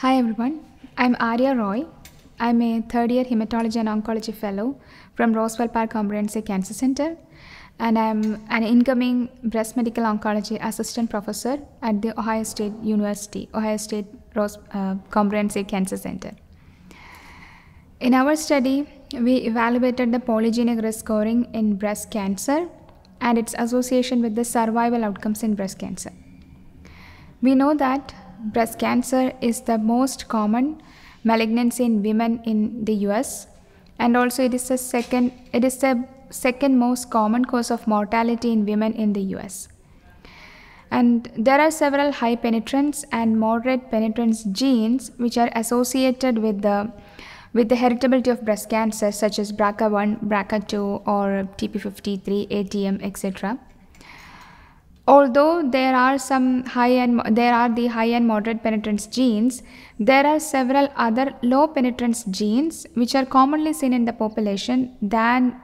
Hi everyone, I'm Arya Roy. I'm a third-year hematology and oncology fellow from Roswell Park Comprehensive Cancer Center, and I'm an incoming breast medical oncology assistant professor at the Ohio State University, Ohio State Comprehensive Cancer Center. In our study, we evaluated the polygenic risk scoring in breast cancer and its association with the survival outcomes in breast cancer. We know that breast cancer is the most common malignancy in women in the US, and also it is the second most common cause of mortality in women in the US. And there are several high penetrance and moderate penetrance genes which are associated with the heritability of breast cancer, such as BRCA1, BRCA2, or TP53, ATM, etc. Although there are the high and moderate penetrance genes, there are several other low penetrance genes which are commonly seen in the population than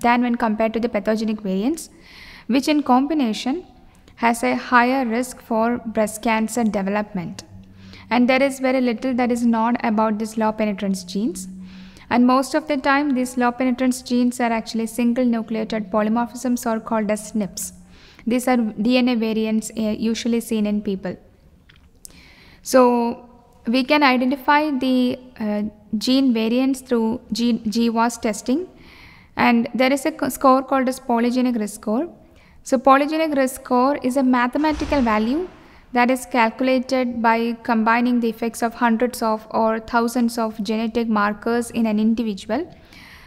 when compared to the pathogenic variants, which in combination has a higher risk for breast cancer development. And there is very little that is known about these low penetrance genes. And most of the time, these low penetrance genes are actually single nucleotide polymorphisms, or called as SNPs. These are DNA variants usually seen in people. So we can identify the gene variants through GWAS testing, and there is a score called as polygenic risk score. So polygenic risk score is a mathematical value that is calculated by combining the effects of hundreds of or thousands of genetic markers in an individual,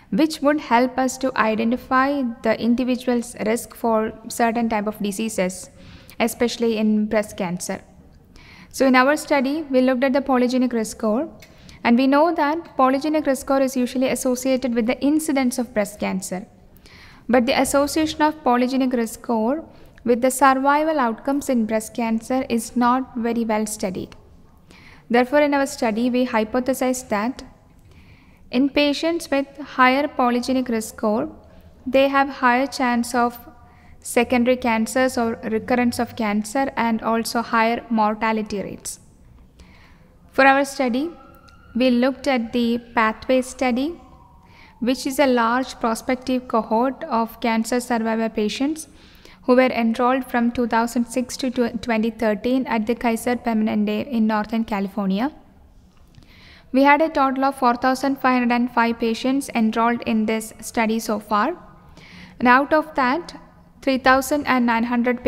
which would help us to identify the individual's risk for certain type of diseases, especially in breast cancer. So in our study, we looked at the polygenic risk score, and we know that polygenic risk score is usually associated with the incidence of breast cancer. But the association of polygenic risk score with the survival outcomes in breast cancer is not very well studied. Therefore, in our study, we hypothesized that in patients with higher polygenic risk score, they have higher chance of secondary cancers or recurrence of cancer, and also higher mortality rates. For our study, we looked at the PATHWAY study, which is a large prospective cohort of cancer survivor patients who were enrolled from 2006 to 2013 at the Kaiser Permanente in Northern California. We had a total of 4,505 patients enrolled in this study so far. And out of that, 3,980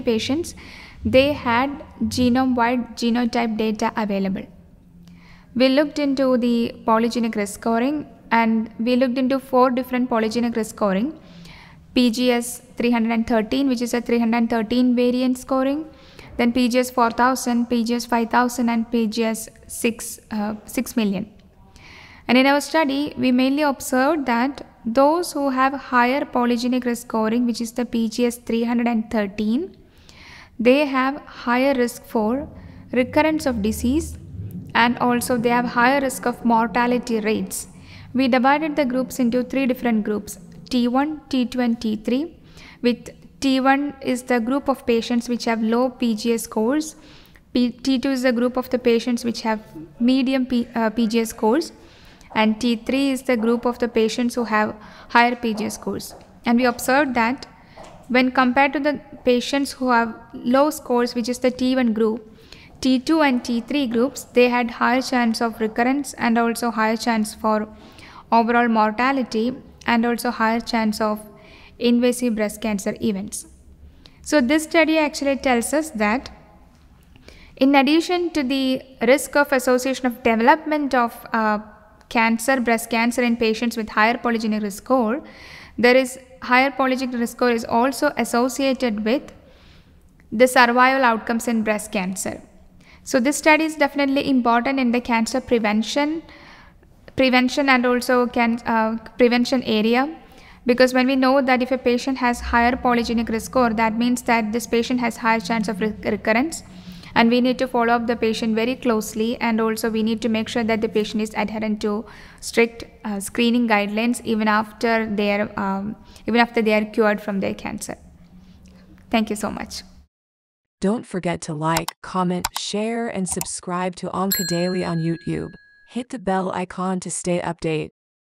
patients, they had genome-wide genotype data available. We looked into the polygenic risk scoring, and we looked into 4 different polygenic risk scoring: PGS313, which is a 313 variant scoring, then PGS4000, PGS5000, and PGS6 million. And in our study, we mainly observed that those who have higher polygenic risk scoring, which is the PGS313, they have higher risk for recurrence of disease, and also they have higher risk of mortality rates. We divided the groups into 3 different groups, T1, T2, and T3, with T1 is the group of patients which have low PGS scores, T2 is the group of the patients which have medium PGS scores, and T3 is the group of the patients who have higher PGS scores. And we observed that when compared to the patients who have low scores, which is the T1 group, T2 and T3 groups, they had higher chance of recurrence, and also higher chance for overall mortality, and also higher chance of invasive breast cancer events. So this study actually tells us that in addition to the risk of association of development of breast cancer in patients with higher polygenic risk score, higher polygenic risk score is also associated with the survival outcomes in breast cancer. So this study is definitely important in the cancer prevention and also prevention area, because when we know that if a patient has higher polygenic risk score, that means that this patient has higher chance of recurrence, and we need to follow up the patient very closely, and also we need to make sure that the patient is adherent to strict screening guidelines even after they are cured from their cancer. Thank you so much. Don't forget to like, comment, share, and subscribe to OncoDaily on YouTube. Hit the bell icon to stay updated.